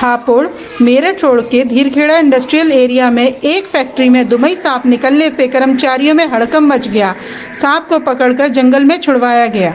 Hapur Meerut road के Dhirkheda industrial area में एक फैक्ट्री में दुमई सांप निकलने से कर्मचारियों में हड़कंप मच गया। सांप को पकड़कर जंगल में छुड़वाया गया।